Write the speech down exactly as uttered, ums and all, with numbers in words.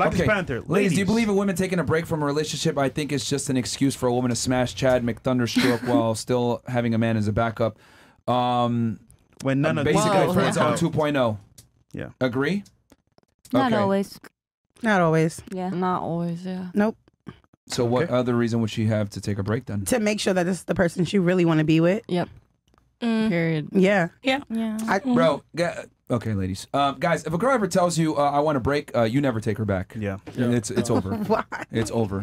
Black okay. is Panther. Ladies. Ladies, do you believe in women taking a break from a relationship? I think it's just an excuse for a woman to smash Chad McThunderstroke while still having a man as a backup. Um, when none of basic friends on two point oh. Yeah. Agree? Not okay. always. Not always. Yeah. Not always, yeah. Nope. So okay. what other reason would she have to take a break then? To make sure that this is the person she really want to be with. Yep. Mm. Period. Yeah. Yeah. Yeah. I, bro, okay, ladies. Um, guys, if a girl ever tells you, uh, I want a break, uh, you never take her back. Yeah. yeah. It's, it's over. Why? It's over.